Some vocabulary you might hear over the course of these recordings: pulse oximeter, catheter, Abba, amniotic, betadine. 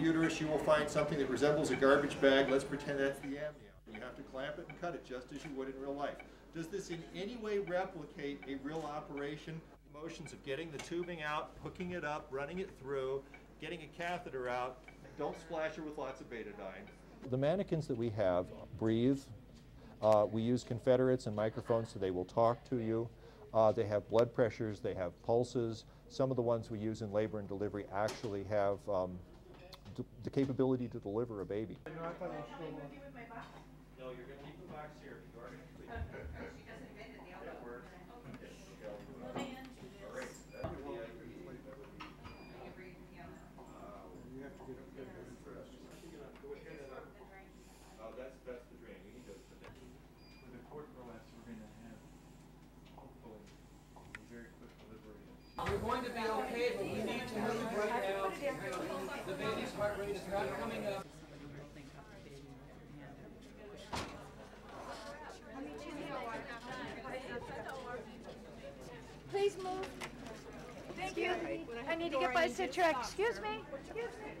uterus, you will find something that resembles a garbage bag. Let's pretend that's the amniotic. You have to clamp it and cut it just as you would in real life. Does this in any way replicate a real operation? The motions of getting the tubing out, hooking it up, running it through, getting a catheter out. Don't splash her with lots of betadine. The mannequins that we have breathe. We use confederates and microphones so they will talk to you. They have blood pressures, they have pulses. Some of the ones we use in labor and delivery actually have the capability to deliver a baby. No, you're going to keep the box here. We're going to be okay, but we need to move right now. The baby's heart rate is not coming up. Please move. Thank you. I need to get my Citrax. Excuse me. Excuse me.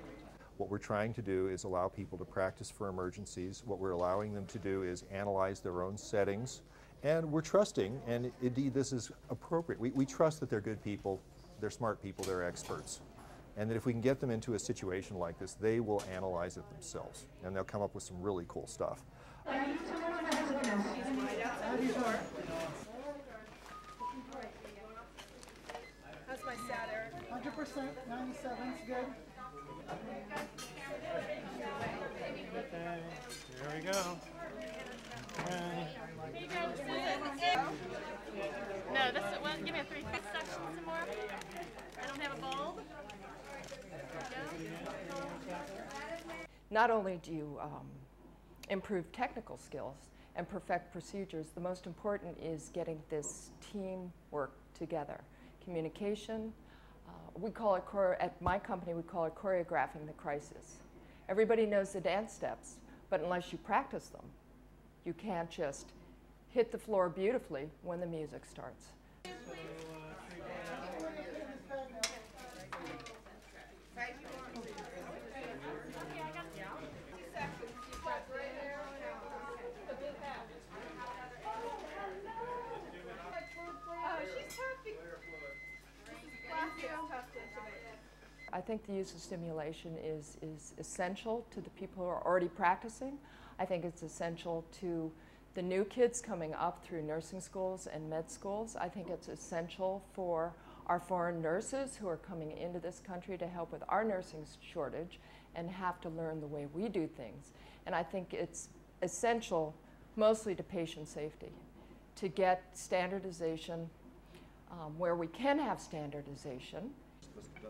What we're trying to do is allow people to practice for emergencies. What we're allowing them to do is analyze their own settings. And we're trusting, and indeed this is appropriate, we trust that they're good people, they're smart people, they're experts. And that if we can get them into a situation like this, they will analyze it themselves. And they'll come up with some really cool stuff. How's my sat, Eric? 100%, 97's good. There we go. No, this is one. Give me a three. Suction some more. I don't have a bulb. Not only do you improve technical skills and perfect procedures, the most important is getting this teamwork together. Communication. We call it at my company. We call it choreographing the crisis. Everybody knows the dance steps, but unless you practice them, you can't just hit the floor beautifully when the music starts. I think the use of stimulation is essential to the people who are already practicing. I think it's essential to the new kids coming up through nursing schools and med schools. I think it's essential for our foreign nurses who are coming into this country to help with our nursing shortage and have to learn the way we do things. And I think it's essential mostly to patient safety, to get standardization where we can have standardization.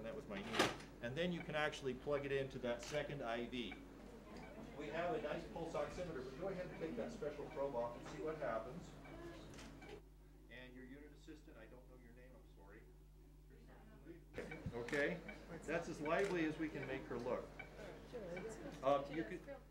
That was my knee. And then you can actually plug it into that second IV. We have a nice pulse oximeter, but go ahead and take that special probe off and see what happens. And your unit assistant, I don't know your name, I'm sorry. Okay, that's as lively as we can make her look. You could.